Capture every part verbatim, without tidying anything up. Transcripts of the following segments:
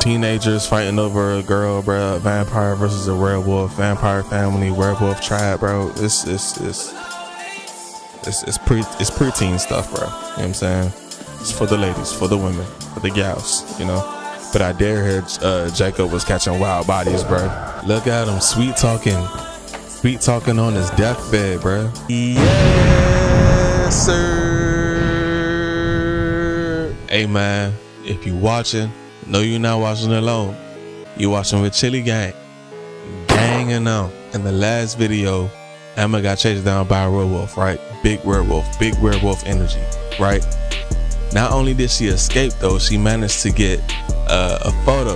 Teenagers fighting over a girl, bro. Vampire versus a werewolf. Vampire family, werewolf tribe, bro. It's it's it's it's it's pre it's preteen stuff, bro. You know what I'm saying? It's for the ladies, for the women, for the gals, you know. But I dare hear uh, Jacob was catching wild bodies, bro. Look at him, sweet talking, sweet talking on his deathbed, bro. Yes, sir. Hey, man, if you watching. No, you're not watching alone. You're watching with Chili Gang. Gang and them. In the last video, Emma got chased down by a werewolf, right? Big werewolf, big werewolf energy, right? Not only did she escape though, she managed to get uh, a photo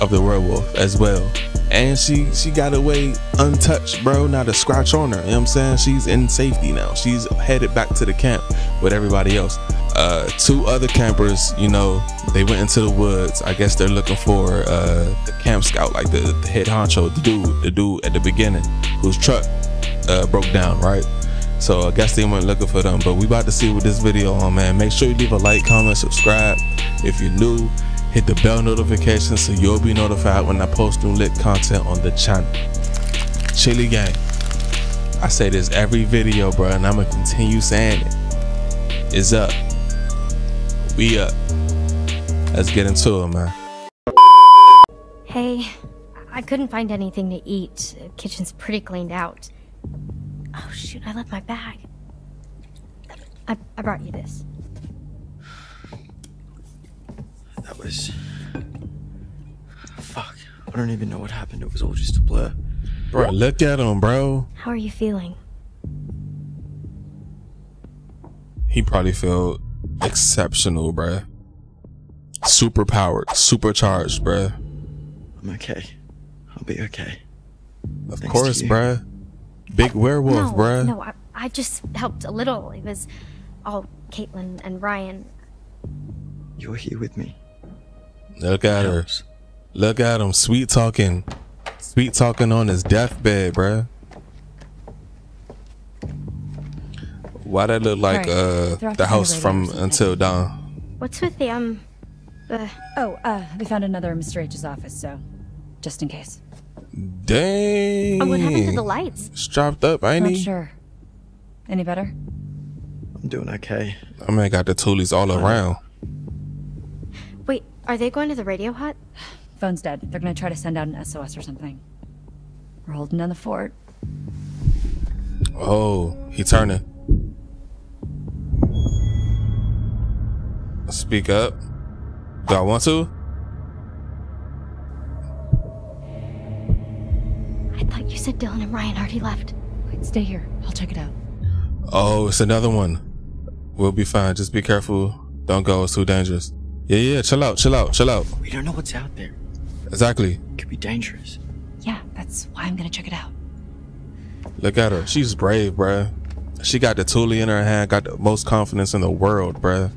of the werewolf as well. And she, she got away untouched, bro. Not a scratch on her, you know what I'm saying? She's in safety now. She's headed back to the camp with everybody else. Uh, two other campers, you know, they went into the woods. I guess they're looking for uh, the camp scout, like the, the head honcho, the dude, the dude at the beginning whose truck uh, broke down, right? So I guess they weren't looking for them, but we about to see what this video on, man. Make sure you leave a like, comment, subscribe. If you're new, hit the bell notification so you'll be notified when I post new lit content on the channel. Chili Gang. I say this every video, bro, and I'm gonna continue saying it. It's up. We up. Let's get into it, man. Hey, I couldn't find anything to eat. The kitchen's pretty cleaned out. Oh shoot, I left my bag. I, I brought you this. That was... Fuck, I don't even know what happened. It was all just a blur. Bro, look at him, bro. How are you feeling? He probably felt exceptional, bruh. Super powered, supercharged, bruh. I'm okay. I'll be okay. Of Thanks course, bruh. Big I, werewolf, no, bruh. No, I, I just helped a little. It was all Caitlin and Ryan. You're here with me. Look at her. Look at him. Sweet talking. Sweet talking on his deathbed, bruh. Why that look like right. uh, the house from Until Dawn? What's with the um? Uh, oh, uh, we found another in Mister H's office, so just in case. Dang. Oh, what happened to the lights? It's dropped up, ain't Not he? Sure. Any better? I'm doing okay. I mean, I got the toolies all uh, around. Wait, are they going to the radio hut? Phone's dead. They're gonna try to send out an S O S or something. We're holding down the fort. Oh, he turning. Speak up. Do I want to? I thought you said Dylan and Ryan already left. Wait, stay here. I'll check it out. Oh, it's another one. We'll be fine. Just be careful. Don't go. It's too dangerous. Yeah, yeah. Chill out. Chill out. Chill out. We don't know what's out there. Exactly. It could be dangerous. Yeah, that's why I'm going to check it out. Look at her. She's brave, bruh. She got the tule in her hand. Got the most confidence in the world, bruh.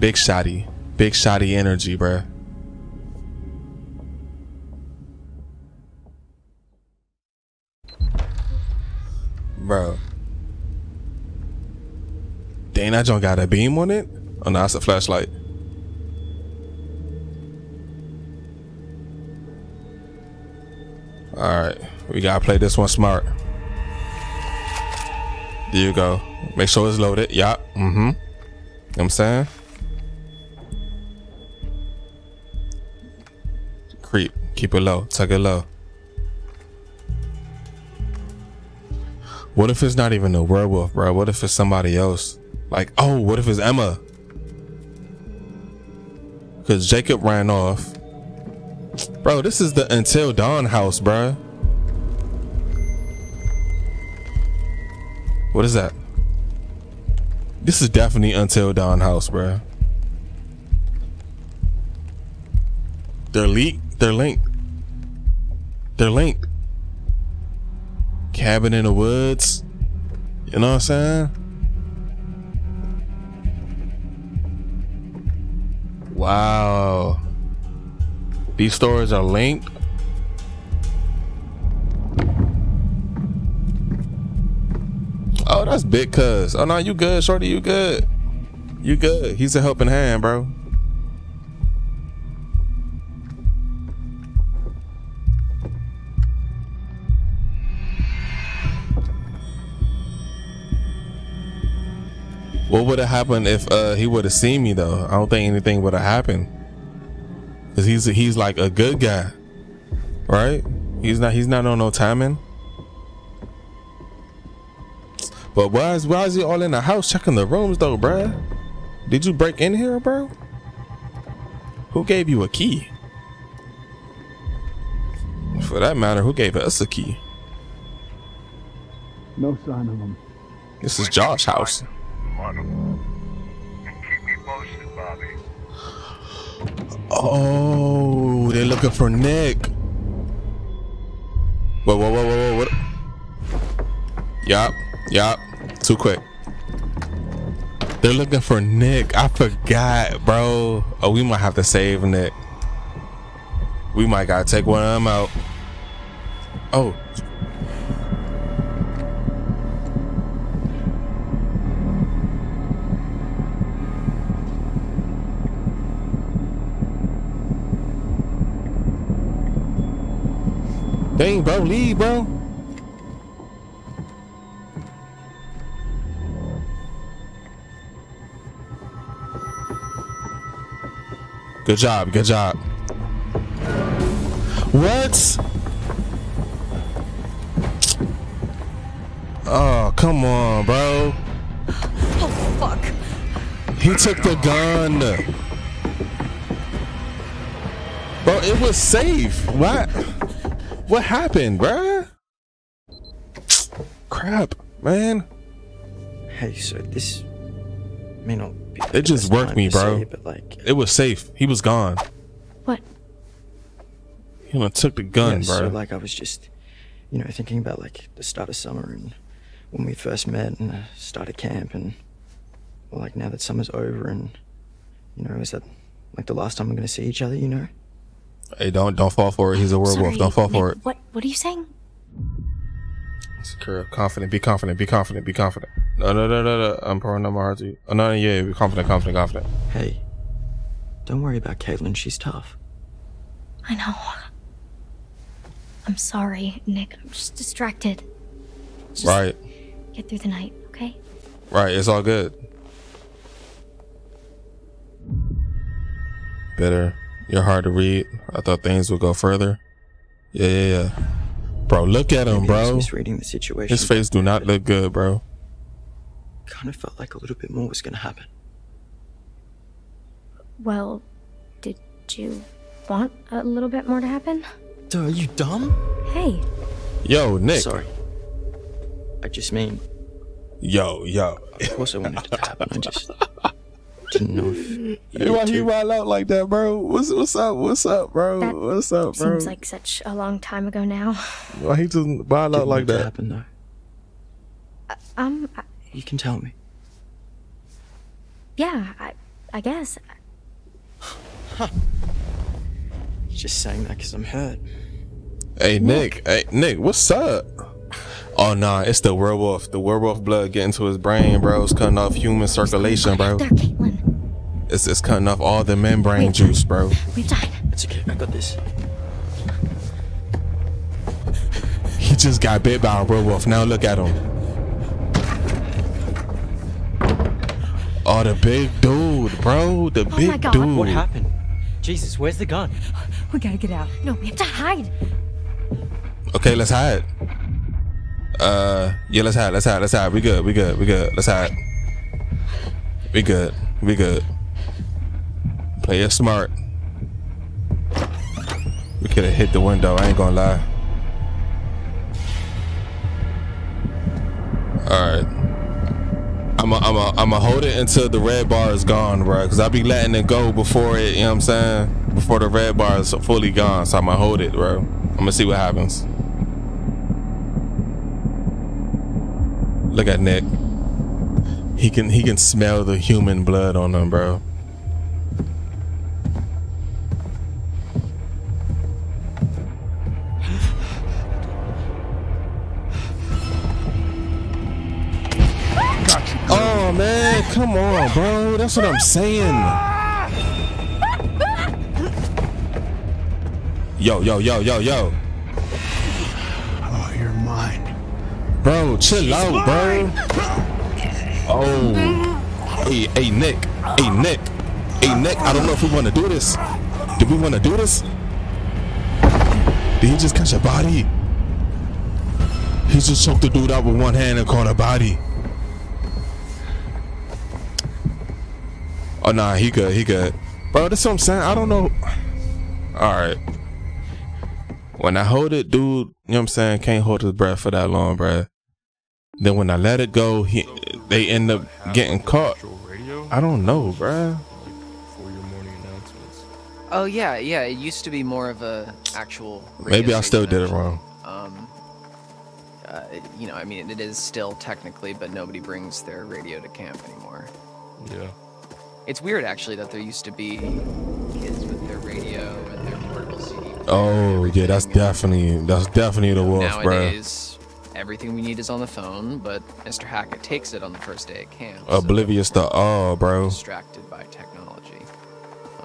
Big shotty, big shotty energy, bruh. Bro. Dang, that junk got a beam on it? Oh no, that's a flashlight. Alright, we gotta play this one smart. There you go. Make sure it's loaded. Yeah. Mm-hmm. You know what I'm saying? Creep. Keep it low. Tuck it low. What if it's not even a werewolf, bro? What if it's somebody else? Like, oh, what if it's Emma? Because Jacob ran off. Bro, this is the Until Dawn house, bro. What is that? This is definitely Until Dawn house, bro. They're leaked. They're linked. They're linked. Cabin in the woods. You know what I'm saying? Wow. These stories are linked. Oh, that's big cuz. Oh no, you good, shorty, you good. You good. He's a helping hand, bro. What would have happened if uh, he would have seen me though? I don't think anything would have happened. Cause he's he's like a good guy, right? He's not he's not on no timing. But why is why is he all in the house checking the rooms though, bruh? Did you break in here, bro? Who gave you a key? For that matter, who gave us a key? No sign of him. This is Josh's house. And keep me posted, Bobby. Oh, they're looking for Nick. Whoa, whoa, whoa, whoa, whoa. Yup, yup. Too quick. They're looking for Nick. I forgot, bro. Oh, we might have to save Nick. We might gotta take one of them out. Oh. Dang, bro, leave, bro. Good job, good job. What? Oh, come on, bro. Oh, fuck. He took the gun. Bro, it was safe. What? What happened, bruh? Crap, man. Hey, so this may not be. It just worked me, bro. Say, but like, it was safe. He was gone. What? He went took the gun, yeah, bro. So like, I was just, you know, thinking about like the start of summer and when we first met and uh, started camp and well, like now that summer's over and you know, is that like the last time we're gonna see each other? You know. Hey, don't don't fall for it. He's a werewolf. Sorry, don't fall for it. What what are you saying? Secure, confident, be confident, be confident, be confident. No no no no no. I'm pouring on my heart to you. Oh, no, yeah, be confident, confident, confident. Hey, don't worry about Caitlin. She's tough. I know. I'm sorry, Nick. I'm just distracted. Just right. Get through the night, okay? Right. It's all good. Better. You're hard to read. I thought things would go further. Yeah, yeah, yeah. Bro, look at him, bro. Misreading the situation. His face do not look good, bro. Kind of felt like a little bit more was gonna happen. Well, did you want a little bit more to happen? Duh, are you dumb? Hey. Yo, Nick. Sorry. I just mean. Yo, yo. Of course I wanted it to happen. I just. Didn't know why he wild out like that, bro. What's what's up? What's up, bro? That what's up, bro? Seems like such a long time ago now. Why he just wild out like that? Happened though. Uh, um, I, you can tell me. Yeah, I, I guess. Huh. Just saying that because I'm hurt. Hey Nick, Nick, hey Nick, what's up? Oh nah, it's the werewolf. The werewolf blood getting to his brain, bro. It's cutting off human circulation, bro. There, Caitlin. It's it's cutting off all the membrane juice, bro. We died. It's okay. I got this. He just got bit by a werewolf. Now look at him. Oh, the big dude, bro. The oh big my God. dude. What happened? Jesus, where's the gun? We gotta get out. No, we have to hide. Okay, let's hide. Uh, yeah, let's hide, let's hide, let's hide. We good, we good, we good. Let's hide. We good, we good. Play it smart. We could have hit the window, I ain't gonna lie. Alright. I'm a, I'm a, I'm a hold it until the red bar is gone, bro. Because I'll be letting it go before it, you know what I'm saying? Before the red bar is fully gone. So I'm gonna hold it, bro. I'm gonna see what happens. Look at Nick. He can he can smell the human blood on him, bro. Come on, bro. That's what I'm saying. Yo, yo, yo, yo, yo. Oh, you're mine. Bro, chill She's out, mine. bro. Oh. Hey, hey, Nick. Hey, Nick. Hey, Nick. I don't know if we want to do this. Do we want to do this? Did he just catch a body? He just choked the dude out with one hand and caught a body. Oh, nah, he good, he good. Bro, that's what I'm saying. I don't know. Alright. When I hold it, dude, you know what I'm saying, can't hold his breath for that long, bro. Then when I let it go, he, they end up getting caught. I don't know, bro. Oh yeah, yeah. It used to be more of a actual. Maybe I still did it wrong. Um, uh, you know, I mean, it is still technically, but nobody brings their radio to camp anymore. Yeah. It's weird actually that there used to be kids with their radio and their portable C D. Oh yeah, that's definitely that's definitely the worst, bro. Nowadays, everything we need is on the phone, but Mister Hackett takes it on the first day at camp. Oblivious to all, bro. Distracted by technology.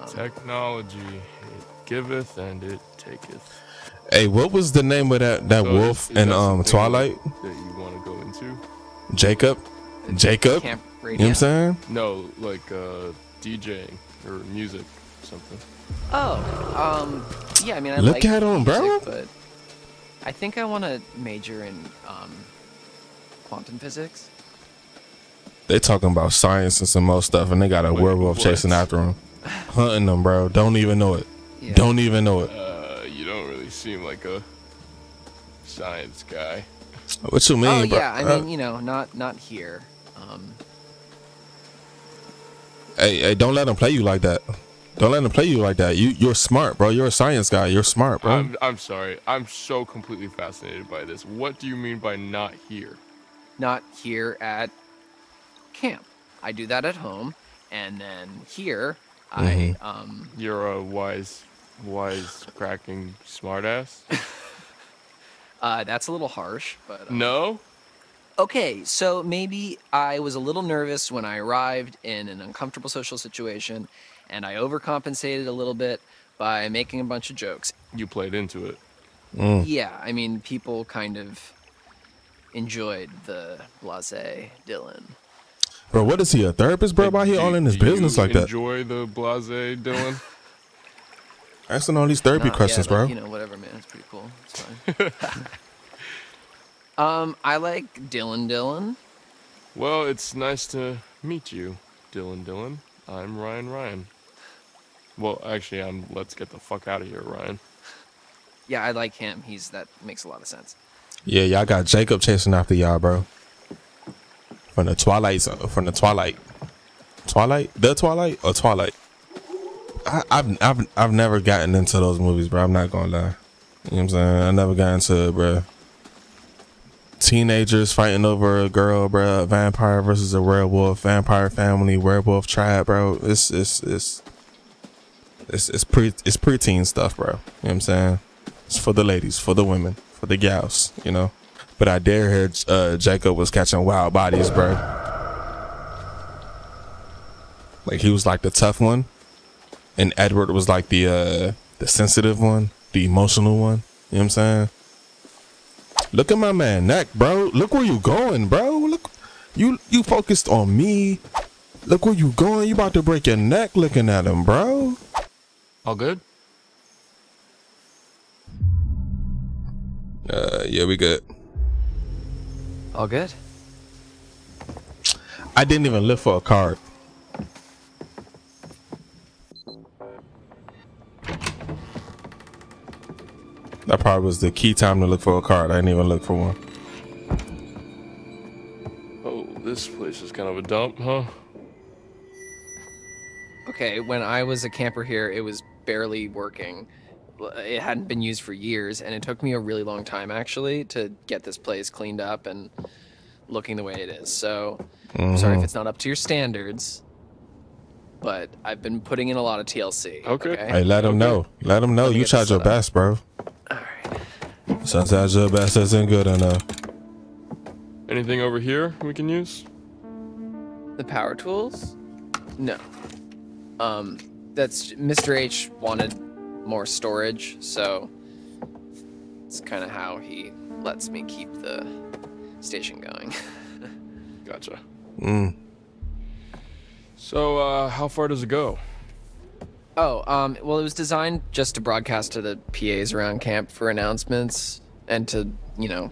Technology, it giveth and it taketh. Hey, what was the name of that that so wolf in um Twilight that you want to go into? Jacob, Jacob. Camp radio. You know what I'm saying? No, like uh, DJing or music, or something. Oh, um, yeah. I mean, I look like at him, bro. But I think I want to major in um quantum physics. They talking about science and some more stuff, and they got a Wait, werewolf what? chasing after him. Hunting them, bro. Don't even know it. Yeah. Don't even know it. Uh, you don't really seem like a science guy. What you mean, oh, bro? Yeah, I mean, you know, not not here. Um. Hey, hey, don't let them play you like that. Don't let them play you like that. You, you're smart, bro. You're a science guy. You're smart, bro. I'm, I'm sorry. I'm so completely fascinated by this. What do you mean by not here? Not here at camp. I do that at home, and then here. I um you're a wise wise cracking smartass. Uh that's a little harsh, but um, no. Okay, so maybe I was a little nervous when I arrived in an uncomfortable social situation, and I overcompensated a little bit by making a bunch of jokes. You played into it. Mm. Yeah, I mean, people kind of enjoyed the blasé Dylan. Bro, what is he, a therapist, bro? Why he all in his business like that? Enjoy the blasé, Dylan. Asking all these therapy nah, questions, yeah, like, bro. You know, whatever, man. It's pretty cool. It's fine. um, I like Dylan, Dylan. Well, it's nice to meet you, Dylan, Dylan. I'm Ryan, Ryan. Well, actually, I'm. Let's get the fuck out of here, Ryan. Yeah, I like him. He's that makes a lot of sense. Yeah, y'all got Jacob chasing after y'all, bro. From the Twilight Zone, from the Twilight, Twilight, the Twilight or Twilight. I, I've I've I've never gotten into those movies, bro. I'm not gonna lie. You know what I'm saying? I never got into it, bro. Teenagers fighting over a girl, bro. Vampire versus a werewolf. Vampire family, werewolf tribe, bro. It's it's it's it's it's pre it's preteen stuff, bro. You know what I'm saying? It's for the ladies, for the women, for the gals. You know. But I dare hear uh, Jacob was catching wild bodies, bro. Like he was like the tough one, and Edward was like the uh, the sensitive one, the emotional one. You know what I'm saying? Look at my man neck, bro. Look where you going, bro. Look, you you focused on me. Look where you going. You about to break your neck looking at him, bro. All good. Uh, yeah, we good. All good. I didn't even look for a card. That probably was the key time to look for a card. I didn't even look for one. Oh, this place is kind of a dump, huh? Okay, when I was a camper here, it was barely working. It hadn't been used for years, and it took me a really long time actually to get this place cleaned up and looking the way it is. So mm-hmm. I'm sorry if it's not up to your standards, but I've been putting in a lot of T L C. Okay. okay? Hey, let them okay. know. Let them know. Let you tried your up. best, bro. All right. Sometimes your best isn't good enough. Anything over here we can use? the power tools? No. Um, that's Mister H wanted more storage, so it's kind of how he lets me keep the station going. Gotcha. Mm. So, uh, how far does it go? Oh, um, well, it was designed just to broadcast to the P As around camp for announcements and to, you know,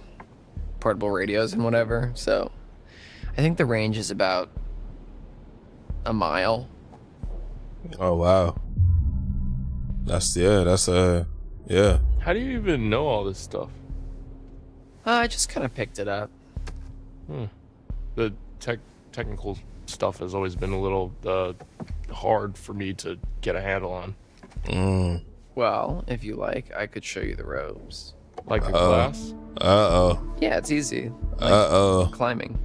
portable radios and whatever. So I think the range is about a mile. Oh, wow. That's, yeah, that's, uh, yeah. How do you even know all this stuff? Uh, I just kind of picked it up. Hmm. The tech technical stuff has always been a little, uh, hard for me to get a handle on. Mm. Well, if you like, I could show you the ropes. Like the glass? Uh oh. Yeah, it's easy. Like uh oh. Climbing.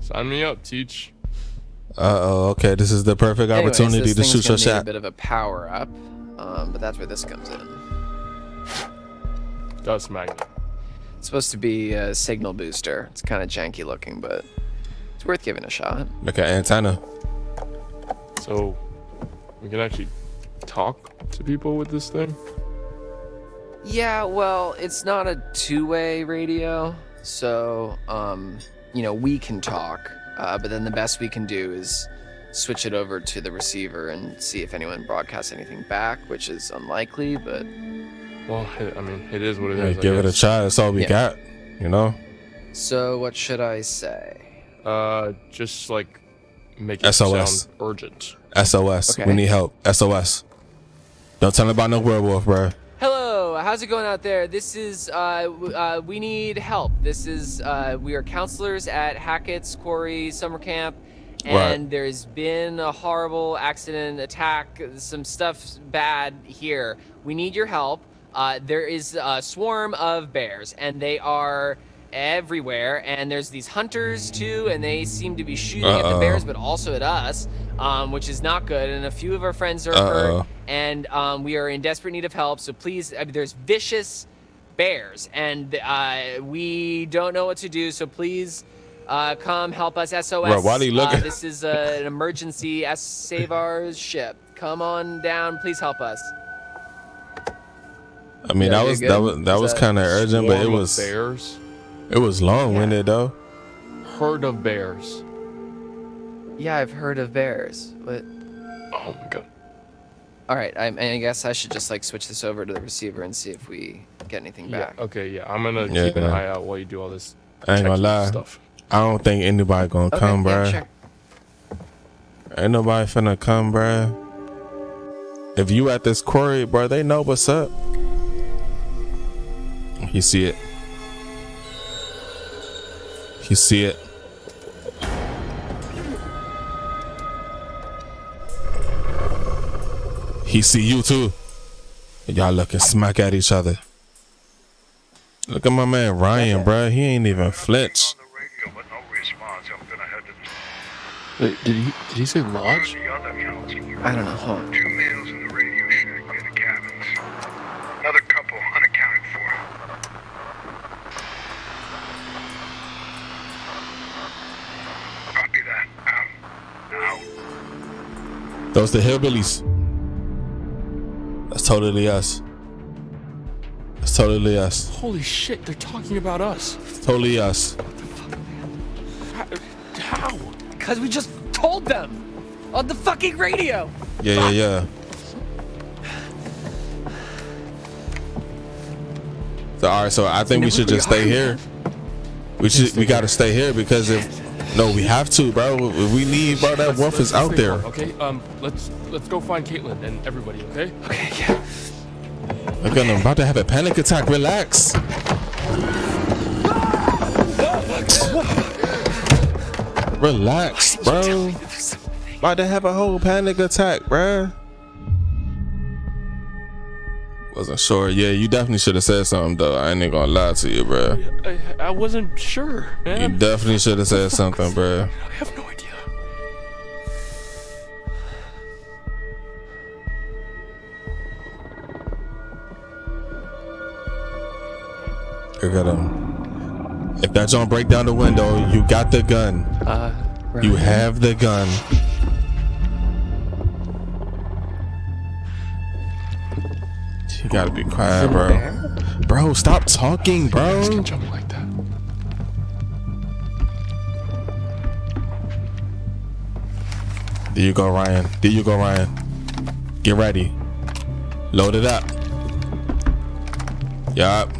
Sign me up, teach. Uh oh. Okay, this is the perfect Anyways, opportunity to shoot your shot. Need a bit of a power up, um, but that's where this comes in. Dust magnet. It's supposed to be a signal booster. It's kind of janky looking, but it's worth giving a shot. Like an antenna. So we can actually talk to people with this thing? Yeah, well, it's not a two-way radio, so, um, you know, we can talk, uh, but then the best we can do is switch it over to the receiver and see if anyone broadcasts anything back, which is unlikely, but... Well, I mean, it is what it yeah, is. Give it a try. That's all we yeah. got, you know? So what should I say? Uh, just, like... Make it S O S. Sound urgent. S O S. Okay. We need help. S O S. Don't tell me about no werewolf, bro. Hello. How's it going out there? This is, uh, uh, we need help. This is, uh, we are counselors at Hackett's Quarry Summer Camp. And right. there's been a horrible accident, attack, some stuff bad here. We need your help. Uh, there is a swarm of bears, and they are... everywhere, and there's these hunters too, and they seem to be shooting uh-oh. at the bears but also at us, um, which is not good, and a few of our friends are uh-oh. hurt, and um, we are in desperate need of help, so please, I mean, there's vicious bears, and uh, we don't know what to do, so please uh, come help us, S O S. Bro, why do you look uh, at this is uh, an emergency, S save our ship, come on down, please help us. I mean, yeah, that, was, that was that was kind of urgent, but it was... bears? It was long-winded, yeah. though. Heard of bears. Yeah, I've heard of bears. But... oh, my God. All right, I, I guess I should just, like, switch this over to the receiver and see if we get anything back. Yeah, okay, yeah. I'm going to yeah, keep yeah. an eye out while you do all this I ain't gonna lie. Stuff. I don't think anybody going to okay, come, yeah, bruh. Sure. Ain't nobody finna come, bruh. If you at this quarry, bruh, they know what's up. You see it. You see it. He see you too. Y'all looking smack at each other. Look at my man Ryan, bro. He ain't even flinch. Wait, did he? Did he say lodge? I don't know. Hold on. Two males in the radio shack near the cabins. Another couple unaccounted for. Those the hillbillies. That's totally us. That's totally us. Holy shit, they're talking about us. It's totally us. What the fuck, man? How? Because we just told them on the fucking radio. Yeah, fuck. yeah, yeah. So, all right, so I think we should just stay here. We should. We gotta stay here because if. No, we have to, bro. We need, bro. That wolf is out there. Okay, um, let's let's go find Caitlin and everybody. Okay. Okay. Yeah. Look, okay. I'm about to have a panic attack. Relax. Relax, bro. About to have a whole panic attack, bro. Wasn't sure. Yeah, you definitely should have said something, though. I ain't gonna lie to you, bro. I, I wasn't sure, man. You definitely should have said something, bro. I have no idea. Look at him. If that don't break down the window, you got the gun. Uh, Ryan. You have the gun. You gotta be quiet, bro. Bro, stop talking, bro. Stop jumping like that. There you go, Ryan. There you go, Ryan. Get ready. Load it up. Yup.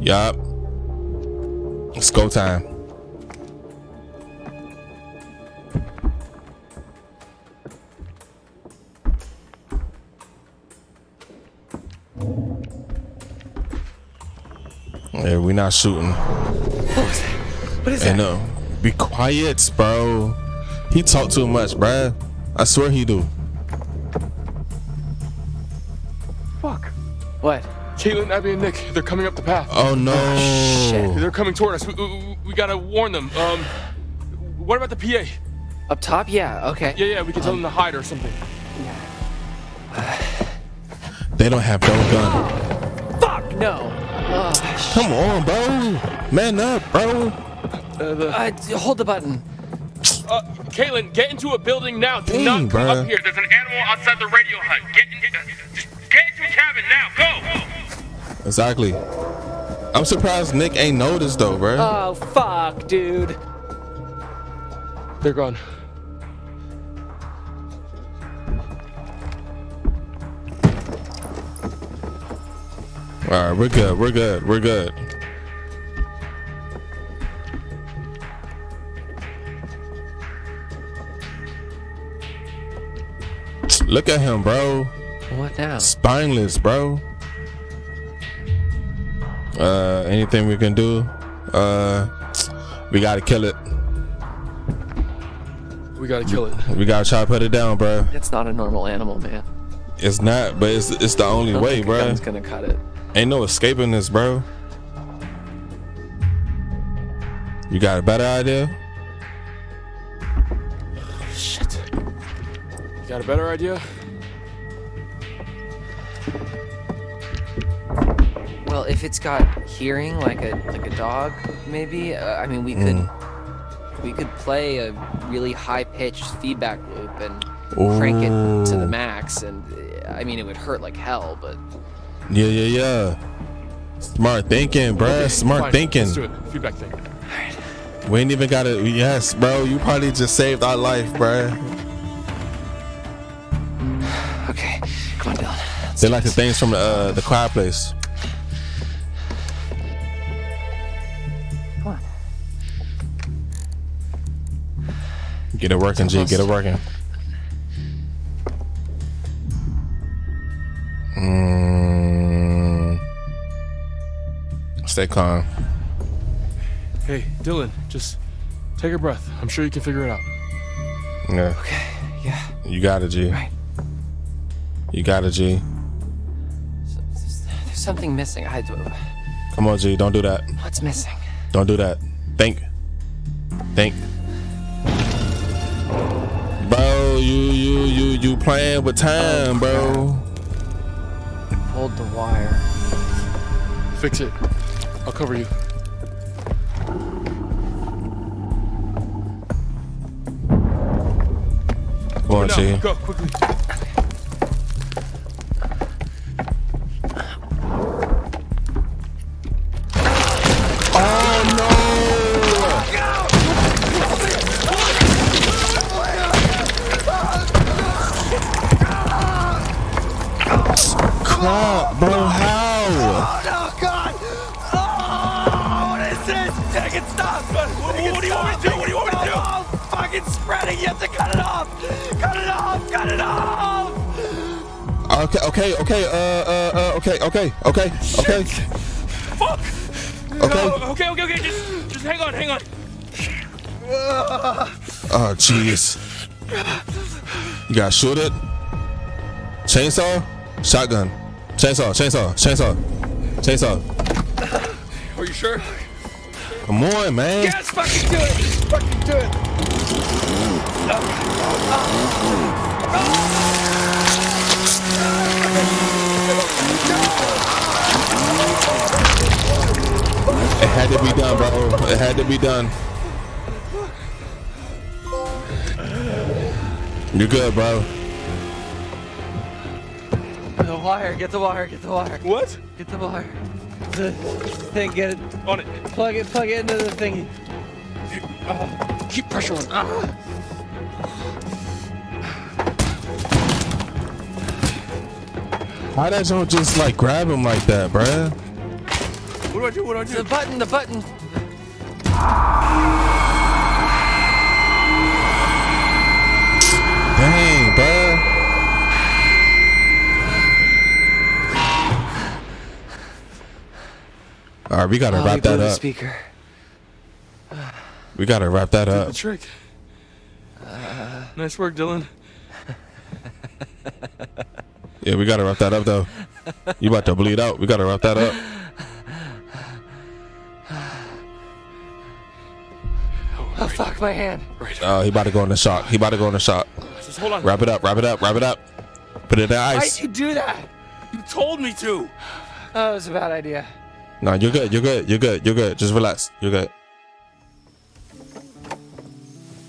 Yup. It's go time. Hey, we not shooting. What was that? What is hey, that? No. Be quiet, bro. He talk too much, bruh. I swear he do. Fuck. What? Caitlin, Abby, and Nick, they're coming up the path. Oh, no. Oh, shit. They're coming toward us. We, we, we gotta warn them. Um, what about the P A? Up top? Yeah, okay. Yeah, yeah, we can um, tell them to hide or something. Yeah. They don't have no gun. Fuck, no. Uh, Come on, bro. Man up, bro. Uh, the uh, hold the button. Uh, Caitlin, get into a building now. Do Dang, not come bro. up here. There's an animal outside the radio hut. Get, in, uh, just get into a cabin now. Go. go. Exactly. I'm surprised Nick ain't noticed though, bro. Oh fuck, dude. They're gone. All right, we're good. We're good. We're good. Look at him, bro. What now? Spineless, bro. Uh, anything we can do? Uh, we gotta kill it. We gotta kill it. We gotta try to put it down, bro. It's not a normal animal, man. It's not, but it's it's the only way, bro. Gun's gonna cut it. Ain't no escaping this, bro. You got a better idea? Shit. You got a better idea? Well, if it's got hearing, like a like a dog, maybe. Uh, I mean, we mm. could we could play a really high-pitched feedback loop and Ooh. crank it to the max, and I mean, it would hurt like hell, but. Yeah, yeah, yeah. Smart thinking, bruh. Okay, Smart fine. thinking. Let's do it. Feedback thing. All right. We ain't even got it. Yes, bro. You probably just saved our life, bruh. Okay. Come on, Dylan. Let's they like this. the things from the, uh, the Quiet Place. Come on. Get it working, G. Get it working. Mm. Stay calm. Hey, Dylan, just take a breath. I'm sure you can figure it out. Yeah. Okay, yeah. You got it, G. Right. You got it, G. There's, there's something missing. I do. Come on, G, don't do that. What's missing? Don't do that. Think. Think. Bro, you, you, you, you playing with time, oh, bro. Hold the wire. Fix it. I'll cover you. Come on, G. Go quickly. Bro, bro, how? Oh, no, God! Oh, what is this? Take it, stop! What, what, what do you want me to do? What do you want me to do? Oh, fucking spreading! You have to cut it off! Cut it off! Cut it off! Okay, okay, okay, uh, uh, okay, okay, okay, okay. Shit. Fuck! Okay. No, okay, okay, okay, just, just hang on, hang on. Oh, jeez. You gotta shoot it? Chainsaw? Shotgun. Chainsaw, chainsaw, chainsaw, chainsaw. Are you sure? Come on, man. Yes, fucking do it. Just fucking do it. It had to be done, bro. It had to be done. You're good, bro. The wire, get the wire, get the wire. What? Get the wire. The thing, get it. On it. Plug it, plug it into the thingy. Uh, keep pressure on. Ah. Why that don't just like grab him like that, bruh? What do I do? What do I do? The button, the button. Dang, bruh. All right, we gotta oh, wrap that up. Speaker. We gotta wrap that up. Good trick. Uh, nice work, Dylan. Yeah, we gotta wrap that up though. You about to bleed out. We gotta wrap that up. Oh fuck, my hand. Oh, he about to go in the shock. He about to go in the shock. Just hold on. Wrap it up. Wrap it up. Wrap it up. Put it in the ice. Why'd you do that? You told me to. That was a bad idea. No, you're good, you're good, you're good, you're good. Just relax, you're good.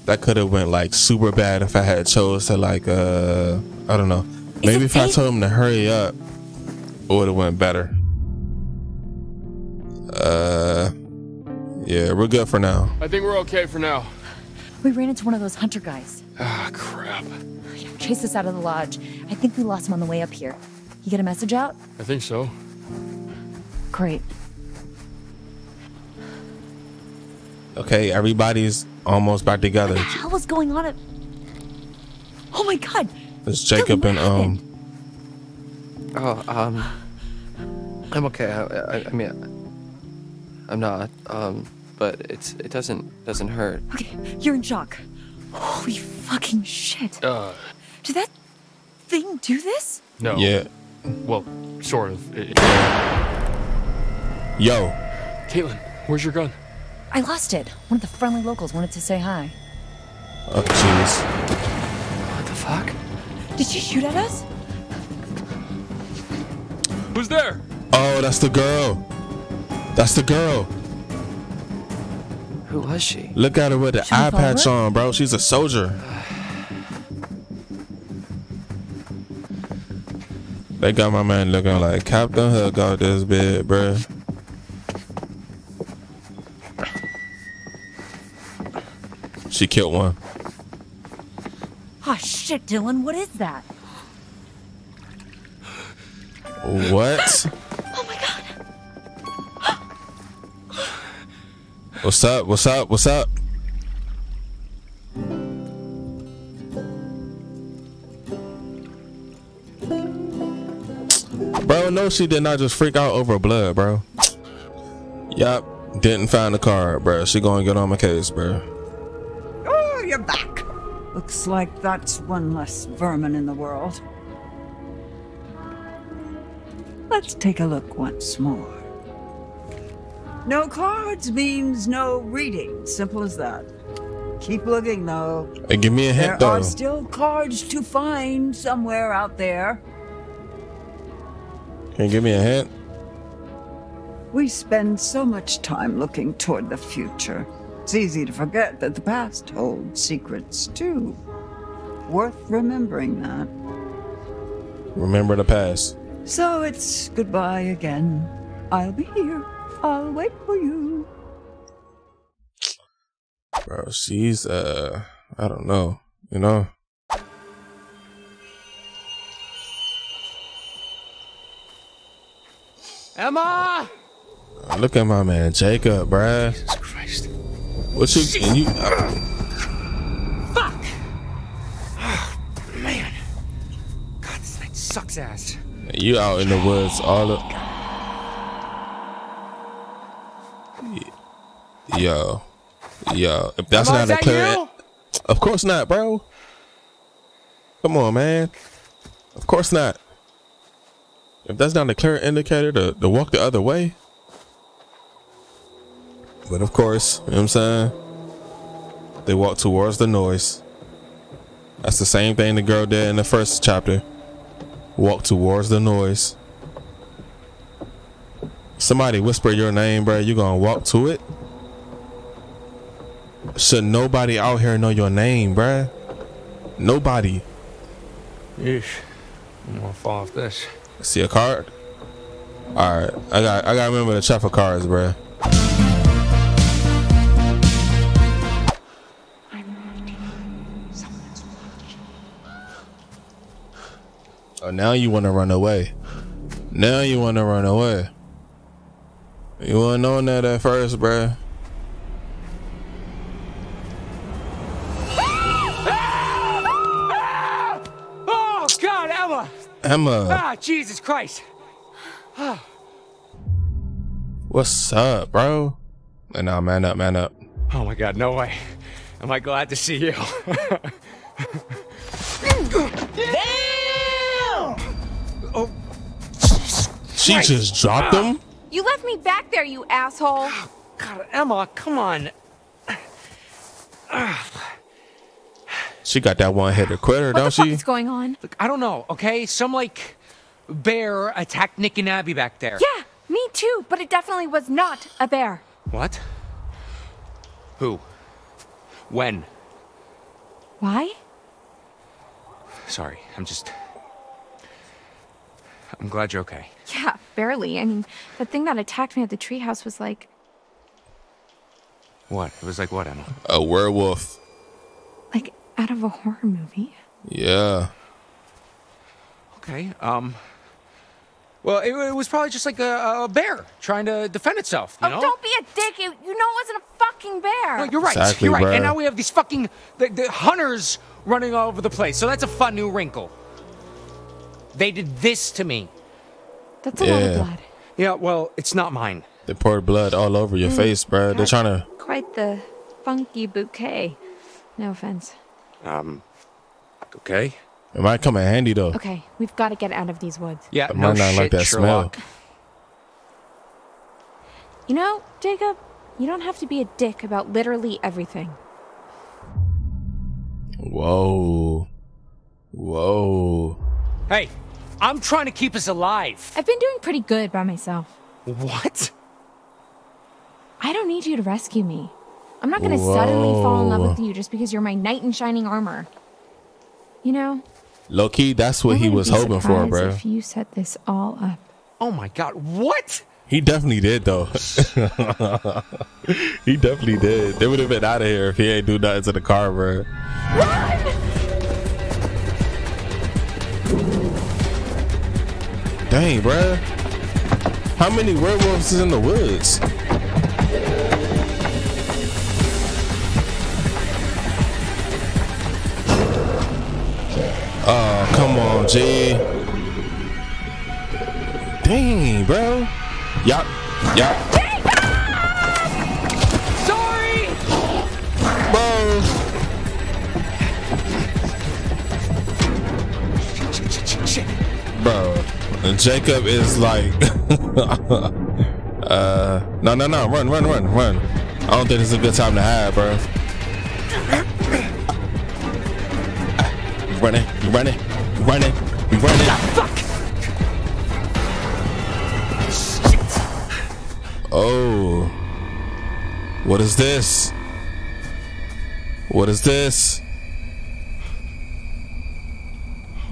That could have went like super bad if I had chose to like, uh, I don't know. Maybe if I told him to hurry up, it would have went better. Uh, yeah, we're good for now. I think we're okay for now. We ran into one of those hunter guys. Ah, crap. Yeah, chased us out of the lodge. I think we lost him on the way up here. You get a message out? I think so. Great. Okay, everybody's almost back together. What the hell was going on? At... Oh my god! It's Jacob and um. Oh um, I'm okay. I, I, I mean, I'm not um, but it's it doesn't doesn't hurt. Okay, you're in shock. Holy fucking shit! Uh, did that thing do this? No. Yeah. Well, sort of. It, it... Yo, Caitlin, where's your gun? I lost it. One of the friendly locals wanted to say hi. Oh, jeez. What the fuck? Did she shoot at us? Who's there? Oh, that's the girl. That's the girl. Who was she? Look at her with the eye patch on, bro. She's a soldier. They got my man looking like Captain Hook out this bed, bro. She killed one. Oh shit, Dylan, what is that? What? Oh my god. What's up? What's up? What's up? Bro, no, she did not just freak out over blood, bro. Yup, didn't find the card, bro. She gonna get on my case, bro. You're back. Looks like that's one less vermin in the world. Let's take a look once more. No cards means no reading. Simple as that. Keep looking though. Hey, give me a hint though. There are still cards to find somewhere out there. Can you give me a hint? We spend so much time looking toward the future. It's easy to forget that the past holds secrets, too. Worth remembering that. Remember the past. So it's goodbye again. I'll be here. I'll wait for you. Bro, she's, uh, I don't know, you know? Emma! Oh, look at my man Jacob, bruh. Jesus Christ. What you, and you uh, fuck! Oh, man. God, this night sucks ass. You out in the woods all the yeah. Yo. Yo. If that's Mom, not a clear Of course not, bro. Come on, man. Of course not. If that's not a clear indicator to, to walk the other way. But of course, you know what I'm saying? They walk towards the noise. That's the same thing the girl did in the first chapter. Walk towards the noise. Somebody whisper your name, bro. You gonna walk to it? Should nobody out here know your name, bro? Nobody. Yeesh. I'm gonna fall off this. See a card? Alright, I got I gotta remember to check for cards, bruh. Oh, now you wanna run away. Now you wanna run away. You weren't knowing that at first, bruh. Oh God, Emma! Emma! Ah, Jesus Christ! What's up, bro? And now, man up, man up. Oh my God, no way! Am I glad to see you? Damn! Oh, she Christ. Just dropped him. You left me back there, you asshole! Oh, God, Emma, come on! She got that one-hitter quitter, don't she? What the fuck is going on? Look, I don't know, okay? Some, like, bear attacked Nick and Abby back there. Yeah, me too, but it definitely was not a bear. What? Who? When? Why? Sorry, I'm just... I'm glad you're okay. Yeah, barely. I mean, the thing that attacked me at the treehouse was like... What? It was like what, Emma? A werewolf. Like, out of a horror movie. Yeah. Okay, um... Well, it, it was probably just like a, a bear trying to defend itself, you oh, know? Don't be a dick! You, you know it wasn't a fucking bear! No, you're right, exactly, you're right. Bro. And now we have these fucking... The, the hunters running all over the place, so that's a fun new wrinkle. They did this to me. That's a yeah. lot of blood. Yeah, well, it's not mine. They poured blood all over your mm, face, bro. God, they're trying to... Quite the funky bouquet. No offense. Um, okay. It might come in handy, though. Okay, we've got to get out of these woods. Yeah, it no might not shit, like that Sherlock. Smell. You know, Jacob, you don't have to be a dick about literally everything. Whoa. Whoa. Hey, I'm trying to keep us alive. I've been doing pretty good by myself. What? I don't need you to rescue me. I'm not going to suddenly fall in love with you just because you're my knight in shining armor. You know? Low key, that's what he was hoping for, bro. If you set this all up. Oh my God, what? He definitely did, though. He definitely did. They would have been out of here if he ain't do nothing to the car, bro. Run! Dang, bruh. How many werewolves is in the woods? Oh, come on, G. Dang, bro. Yup, yup. Sorry! Bro. Bro. And Jacob is like, uh, no, no, no, run, run, run, run. I don't think it's a good time to hide, bro. You running, you running, you running, you running. Fuck. Oh, what is this? What is this?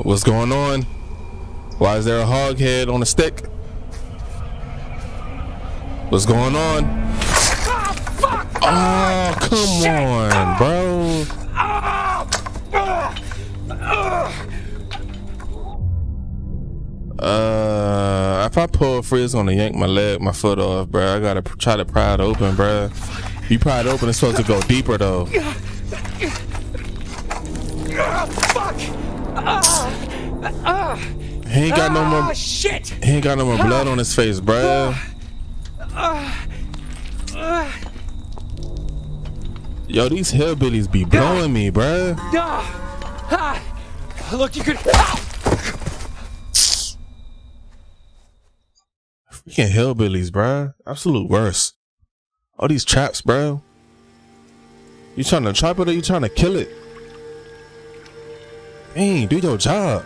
What's going on? Why is there a hog head on a stick? What's going on? Oh, fuck. Oh come Shit. on, bro. Uh, if I pull free, it's gonna yank my leg, my foot off, bro. I gotta try to pry it open, bro. You pry it open, it's supposed to go deeper, though. Oh, fuck. Oh, oh. He ain't got no more. Oh, shit. He ain't got no more blood on his face, bruh. Yo, these hillbillies be blowing me, bruh. Look, you could. Freaking hillbillies, bruh. Absolute worst. All these traps, bruh. You trying to trap it or you trying to kill it? Dang, do your job.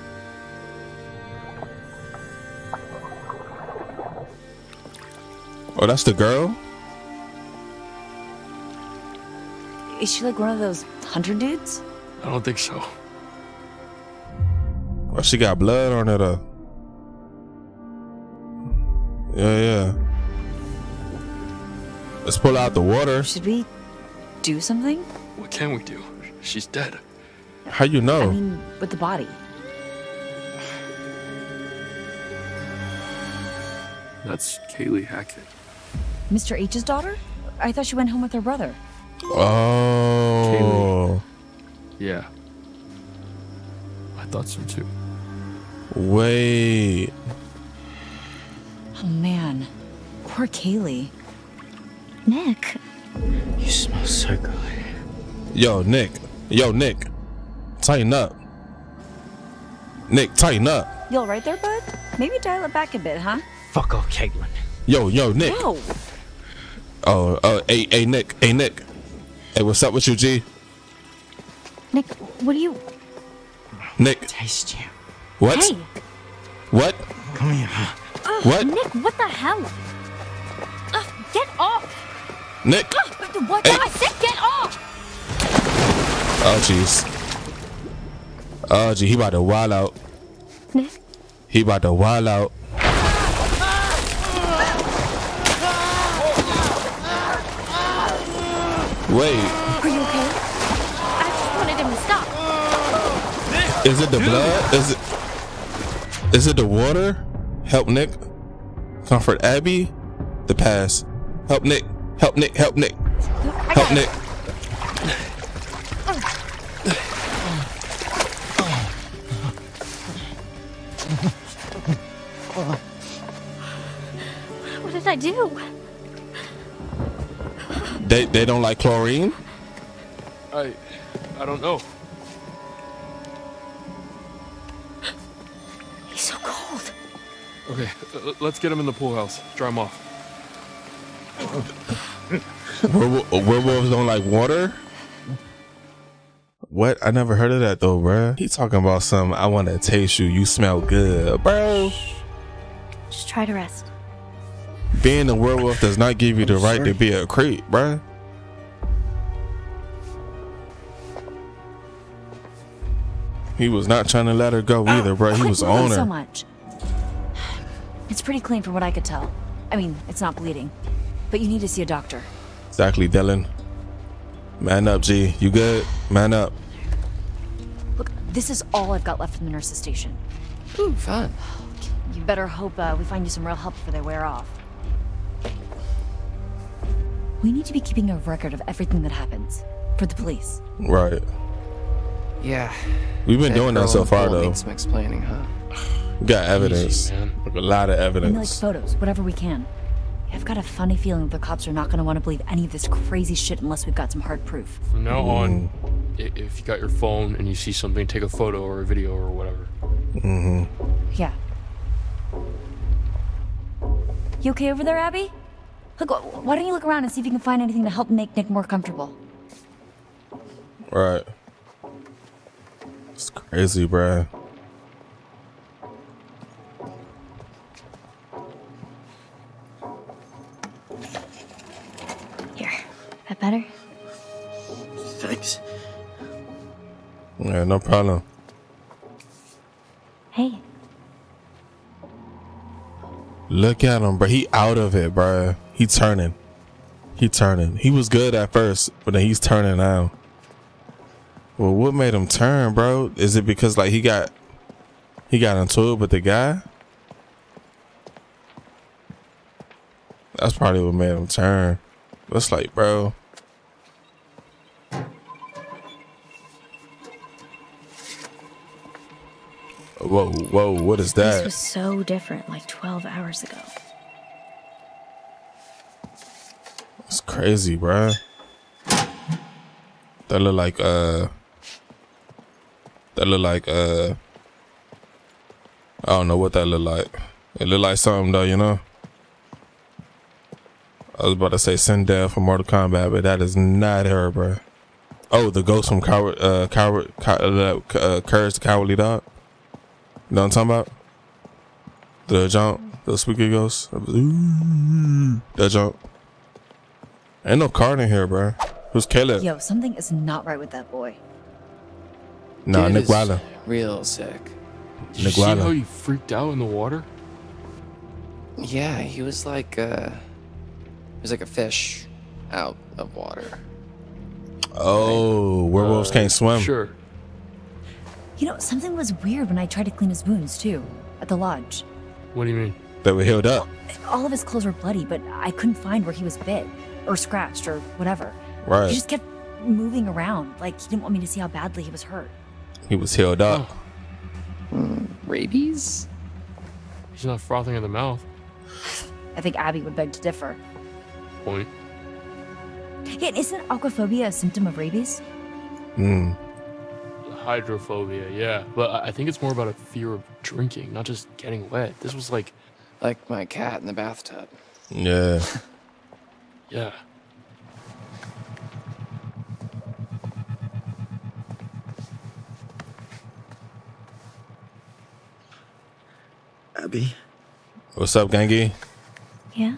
Oh, that's the girl? Is she like one of those hunter dudes? I don't think so. Oh, she got blood on her though. Yeah, yeah. Let's pull out the water. Should we do something? What can we do? She's dead. How you know? I mean, with the body. That's Kaylee Hackett. Mister H's daughter? I thought she went home with her brother. Oh. Kaylee. Yeah. I thought so too. Wait. Oh man. Poor Kaylee. Nick. You smell so good. Yo, Nick. Yo, Nick. Tighten up. Nick, tighten up. You all right there, bud? Maybe dial it back a bit, huh? Fuck off, Caitlin. Yo, yo, Nick. No. Oh, oh, hey, hey, Nick. Hey, Nick. Hey, what's up with you, G? Nick, what do you... Nick. Taste you. What? Hey. What? Come here. Uh, what? Nick, what the hell? Uh, get off. Nick. Uh, what? Hey. I said get off. Oh, jeez. Oh, gee, he about to wild out. Nick. He about to wild out. Wait. Are you okay? I just wanted him to stop. Is it the blood? Is it? Is it the water? Help Nick. Comfort Abby. The past. Help Nick. Help Nick. Help Nick. Help Nick. What did I do? They, they don't like chlorine? I I don't know. He's so cold. Okay, let's get him in the pool house. Dry him off. Werewolves don't like water? What? I never heard of that though, bruh. He talking about some, I want to taste you. You smell good, bro. Just try to rest. Being a werewolf does not give you the right to be a creep, bruh. He was not trying to let her go either, bruh. He was on her. So much. It's pretty clean from what I could tell. I mean, it's not bleeding. But you need to see a doctor. Exactly, Dylan. Man up, G. You good? Man up. Look, this is all I've got left from the nurse's station. Ooh, fun. You better hope uh, we find you some real help before they wear off. We need to be keeping a record of everything that happens for the police. Right. Yeah. We've been doing that so far, though. Some explaining, huh? We got evidence. Easy, a lot of evidence. And, like, photos, whatever we can. I've got a funny feeling the cops are not going to want to believe any of this crazy shit unless we've got some hard proof. From now on, mm. if you got your phone and you see something, take a photo or a video or whatever. Mm-hmm. Yeah. You okay over there, Abby? Look, why don't you look around and see if you can find anything to help make Nick more comfortable? Right. It's crazy, bruh. Here, that better? Thanks. Yeah, no problem. Hey. Look at him, bro. He out of it, bro. He turning. He turning. He was good at first, but then he's turning now. Well, what made him turn, bro? Is it because like he got he got into it with the guy? That's probably what made him turn. That's like, bro. Whoa, whoa, what is that? This was so different like twelve hours ago. It's crazy, bruh. That look like, uh... That look like, uh... I don't know what that look like. It look like something, though, you know? I was about to say Sindel from Mortal Kombat, but that is not her, bruh. Oh, the ghost from Coward, uh, Coward, uh, uh, Courage the Cowardly Dog. You know what I'm talking about? The jump, the squeaky ghost. The jump. Ain't no card in here, bro. Who's Caleb? Yo, something is not right with that boy. Nah, Nick Wylie. Real sick. Did you see how he freaked out in the water? Yeah, he was like uh he was like a fish out of water. Oh, right? Werewolves uh, can't swim. Sure. You know, something was weird when I tried to clean his wounds too at the lodge. What do you mean? They were healed up. All of his clothes were bloody, but I couldn't find where he was bit or scratched or whatever. Right. He just kept moving around like he didn't want me to see how badly he was hurt. He was healed up. Oh. Mm, rabies? He's not frothing at the mouth. I think Abby would beg to differ. Point. Yeah, isn't aquaphobia a symptom of rabies? Hmm. Hydrophobia, yeah. But I think it's more about a fear of drinking, not just getting wet. This was like... Like my cat in the bathtub. Yeah. Yeah. Abby. What's up, Gangi? Yeah?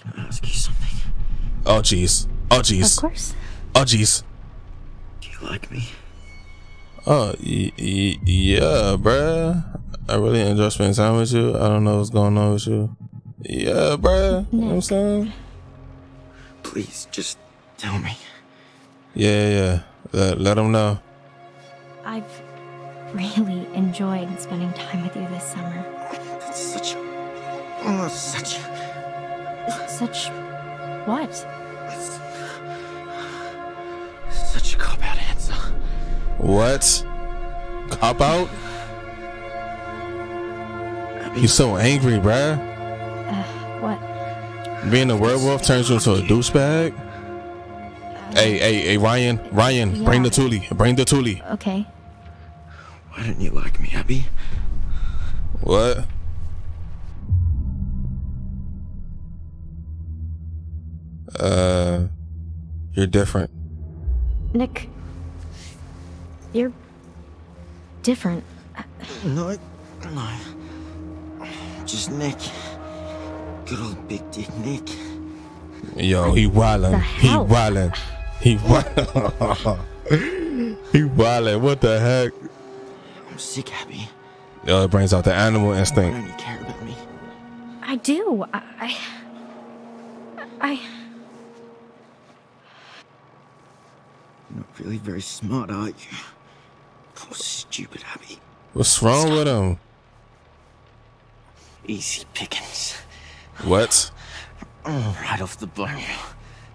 Can I ask you something? Oh, jeez. Oh, jeez. Of course. Oh, jeez. Do you like me? Oh, y y yeah, bruh. I really enjoy spending time with you. I don't know what's going on with you. Yeah, bruh. You know what I'm saying? Please, just tell me. Yeah, yeah. Let, let them know. I've... really enjoyed spending time with you this summer. That's such a... Oh, such a... Such... what? That's, such a cop-out answer. What? Cop-out? You're so angry, bruh. Uh, what? Being a werewolf turns you into a douchebag? Uh, hey, hey, hey, Ryan. Ryan, yeah. Bring the Thule. Bring the Thule. Okay. Why didn't you like me, Abby? What? Uh, you're different. Nick, you're different. No, no. Just Nick. Good old big dick Nick. Yo, he wildin'. He wildin'. He wildin'. He wildin'. What the heck? Sick, Abby. Yo, it brings out the animal instinct. Why don't you care about me? I do. I. I. You're not really very smart, are you? Poor stupid Abby. What's wrong Stop. with him? Easy pickings. What? Right off the bone.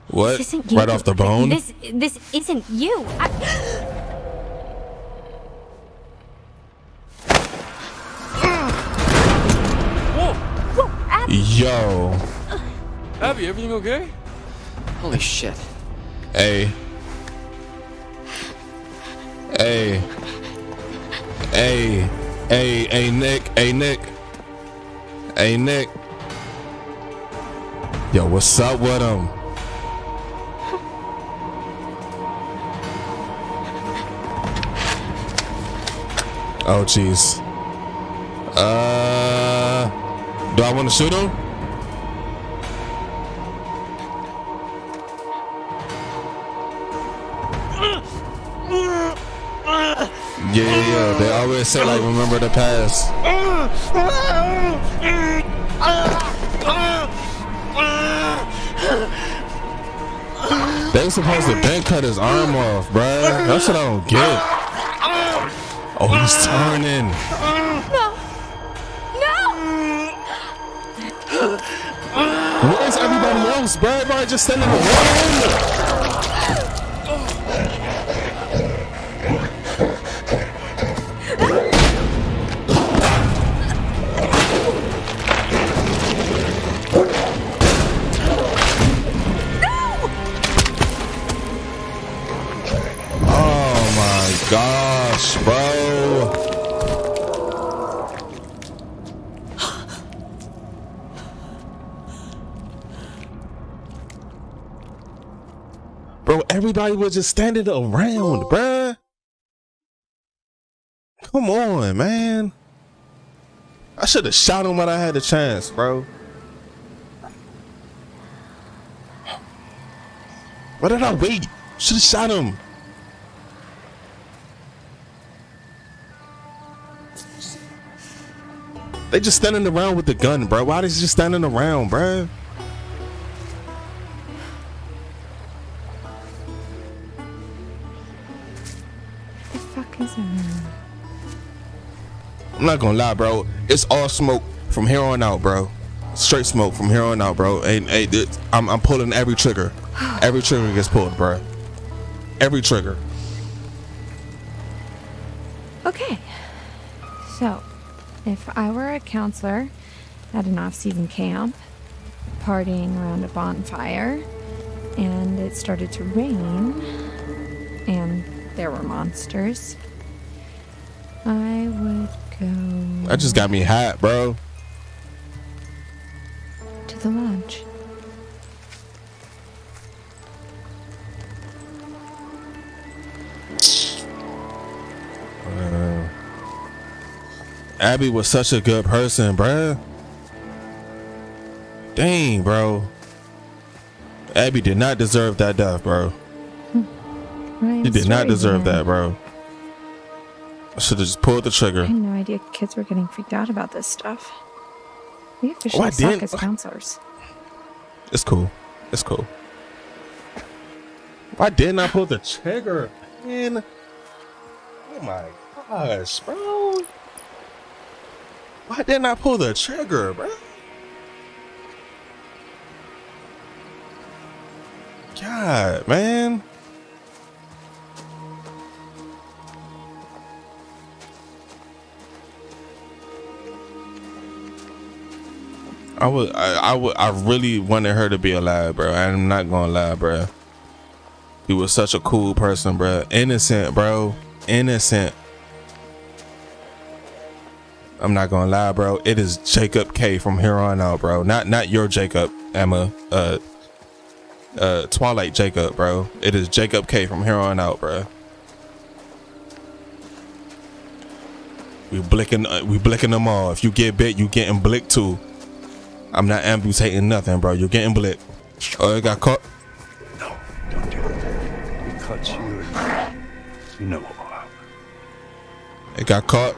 What? Right off the bone? This this isn't you. I Yo, Abby, everything okay? Holy shit. Hey. Hey. Hey. Hey, hey, Nick. Hey, Nick. Hey, Nick. Yo, what's up with him? Oh, jeez. Uh... Do I want to shoot him? Yeah, yeah, yeah. They always say, like, remember the past. They supposed to bank cut his arm off, bruh. That's what I don't get. Oh, he's turning. Where's everybody else, bro? Everybody just standing in the room. No! Oh my gosh, bro. Everybody was just standing around, bruh. Come on, man. I should have shot him when I had the chance, bro. Why did I wait? Should have shot him. They just standing around with the gun, bro. Why they just standing around, bro? The fuck is around? I'm not gonna lie, bro. It's all smoke from here on out, bro. Straight smoke from here on out, bro. And, and it, I'm, I'm pulling every trigger. Every trigger gets pulled, bro. Every trigger. Okay. So, if I were a counselor at an off-season camp, partying around a bonfire, and it started to rain, and there were monsters, I would go... That just got me hot, bro. To the lodge. Uh, Abby was such a good person, bruh. Dang, bro. Abby did not deserve that death, bro. Ryan's you did not deserve now. that, bro. I should have just pulled the trigger. I had no idea kids were getting freaked out about this stuff. We have to show oh, sock as counselors. It's cool. It's cool. Why didn't I pull the trigger, man? Oh my gosh, bro. Why didn't I pull the trigger, bro? God, man. I would, I, I would, I really wanted her to be alive, bro. I'm not gonna lie, bro. He was such a cool person, bro. Innocent, bro. Innocent. I'm not gonna lie, bro. It is Jacob K from here on out, bro. Not, not your Jacob, Emma. Uh, uh, Twilight Jacob, bro. It is Jacob K from here on out, bro. We blicking, uh, we blicking them all. If you get bit, you getting blicked too. I'm not amputating nothing, bro. You're getting blicked. Oh, it got caught. No, don't do that. We caught you. And you know what? It got caught.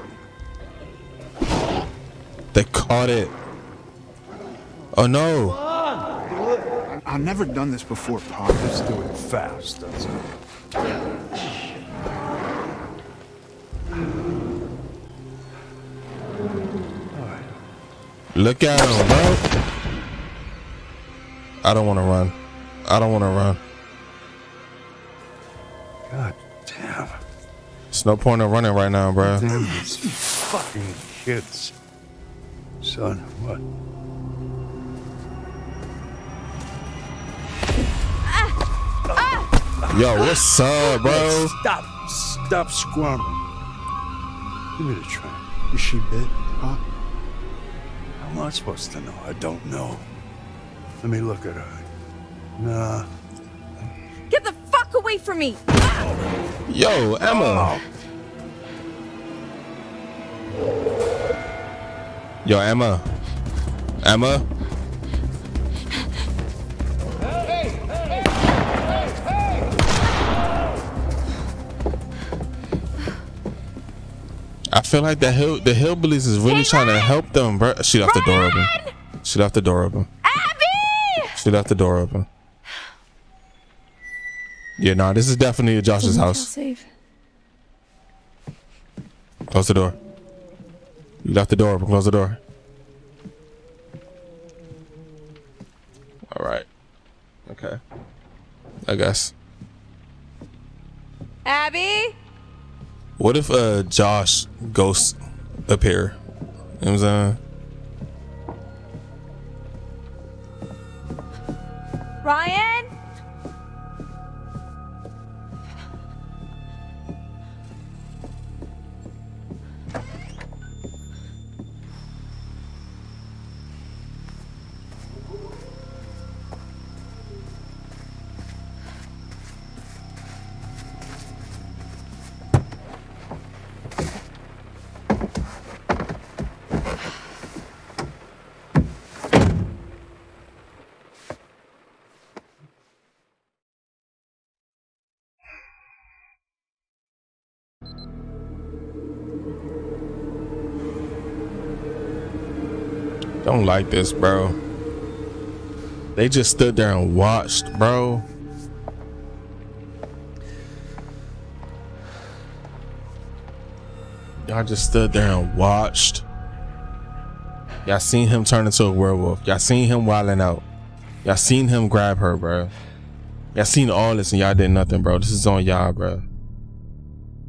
They caught it. Oh no! I, I've never done this before, Pop. Let's do it fast. That's it. Look at him, bro. I don't want to run. I don't want to run. God damn. There's no point in running right now, bro. Damn these fucking kids. Son, what? Ah, ah, Yo, what's ah, up, bro? Stop. Stop squirming. Give it a try. Is she bit, huh? I'm not supposed to know. I don't know. Let me look at her. Nah. Get the fuck away from me! Ah! Yo, Emma. Oh. Yo, Emma. Emma. Hey, hey, hey, hey, hey. I feel like the hill, the hillbillies is really hey, trying to help them, bro. She left Ryan! the door open. She left the door open. Abby! She left the door open. Yeah, nah, this is definitely Josh's house. Safe. Close the door. You left the door open. Close the door. All right. Okay. I guess. Abby? What if uh Josh ghosts appear? You know what I'm saying? Ryan? Don't like this, bro. They just stood there and watched, bro. Y'all just stood there and watched. Y'all seen him turn into a werewolf. Y'all seen him wilding out. Y'all seen him grab her, bro. Y'all seen all this and y'all did nothing, bro. This is on y'all, bro.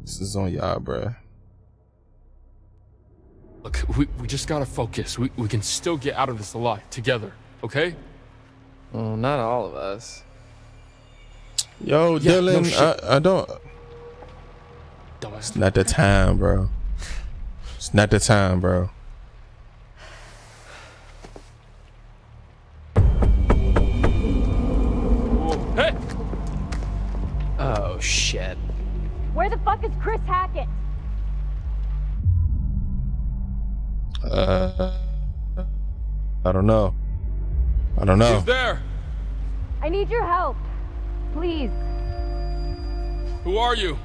This is on y'all, bro. Look, we, we just gotta focus. We, we can still get out of this alive together, okay? Well, not all of us. Yo, yeah, Dylan, no I, I don't. Dumbass. It's not the time, bro. It's not the time, bro. Hey! Oh, shit. Where the fuck is Chris Hackett? Uh, I don't know. I don't know. She's there. I need your help, please. Who are you?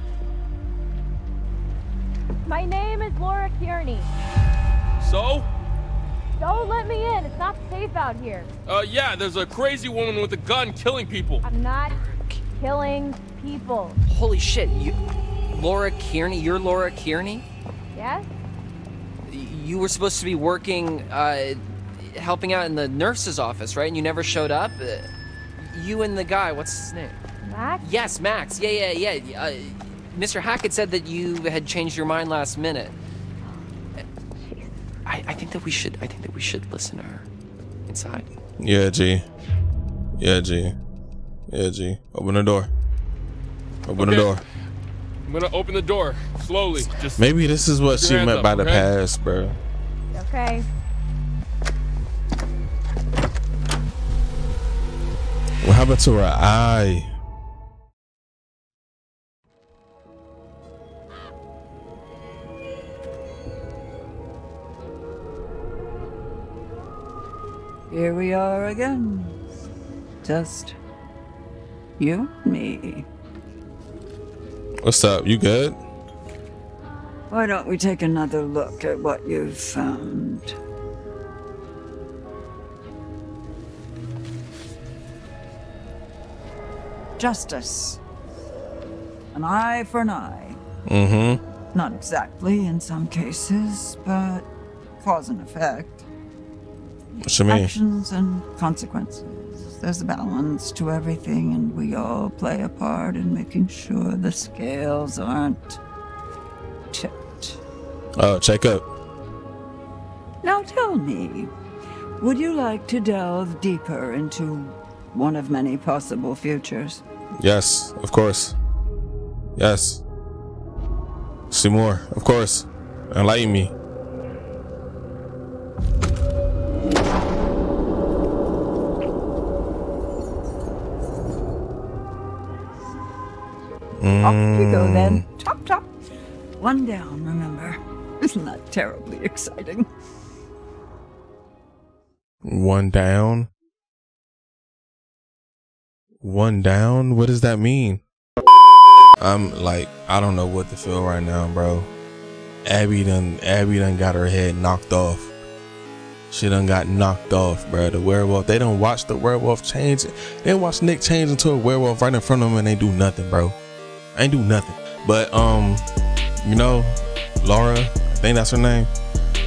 My name is Laura Kearney. So? Don't let me in. It's not safe out here. Uh, yeah, there's a crazy woman with a gun killing people. I'm not killing people. Holy shit, you, Laura Kearney? You're Laura Kearney? Yes. You were supposed to be working, uh, helping out in the nurse's office, right? And you never showed up? Uh, you and the guy, what's his name? Max? Yes, Max. Yeah, yeah, yeah. Uh, Mister Hackett said that you had changed your mind last minute. I, I think that we should, I think that we should listen to her inside. Yeah, G. Yeah, G. Yeah, G. Open the door. Open okay. the door. I'm gonna open the door slowly. Just maybe this is what she meant up, by the okay? past, bro. Okay. What happened to her eye? Here we are again. Just you and me. What's up? You good? Why don't we take another look at what you've found? Justice. An eye for an eye. Mm-hmm. Not exactly in some cases, but cause and effect. What you mean? Actions and consequences. There's a balance to everything, and we all play a part in making sure the scales aren't tipped. Oh, check up. Now tell me, would you like to delve deeper into one of many possible futures? Yes, of course. Yes. See more, of course. Enlighten me. Off you go then. Top, top. One down, remember. Isn't that terribly exciting? One down? One down? What does that mean? I'm like, I don't know what to feel right now, bro. Abby done, Abby done got her head knocked off. She done got knocked off, bro. The werewolf, they done watch the werewolf change. They watch Nick change into a werewolf right in front of them and they do nothing, bro. I ain't do nothing, but um, you know, Laura, I think that's her name.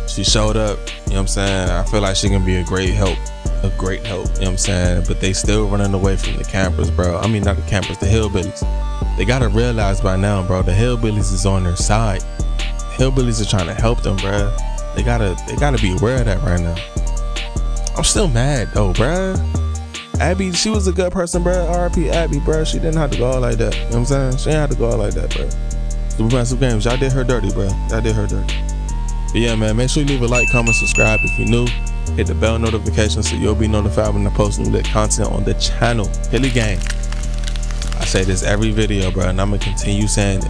She showed up, you know what I'm saying? I feel like she can be a great help, a great help, you know what I'm saying? But they still running away from the campers, bro. I mean, not the campers, the hillbillies. They gotta realize by now, bro, the hillbillies is on their side. The hillbillies are trying to help them, bro. They gotta, they gotta be aware of that right now. I'm still mad though, bro. Abby, she was a good person, bro. R I P Abby, bro. She didn't have to go out like that. You know what I'm saying? She didn't have to go out like that, bro. Super Massive Games, y'all did her dirty, bro. Y'all did her dirty. But yeah, man, make sure you leave a like, comment, subscribe if you're new. Hit the bell notification so you'll be notified when I post new lit content on the channel. Hilly Gang. I say this every video, bro, and I'm going to continue saying it.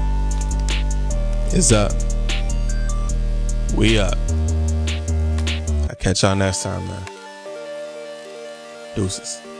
It's up. We up. I'll catch y'all next time, man. Deuces.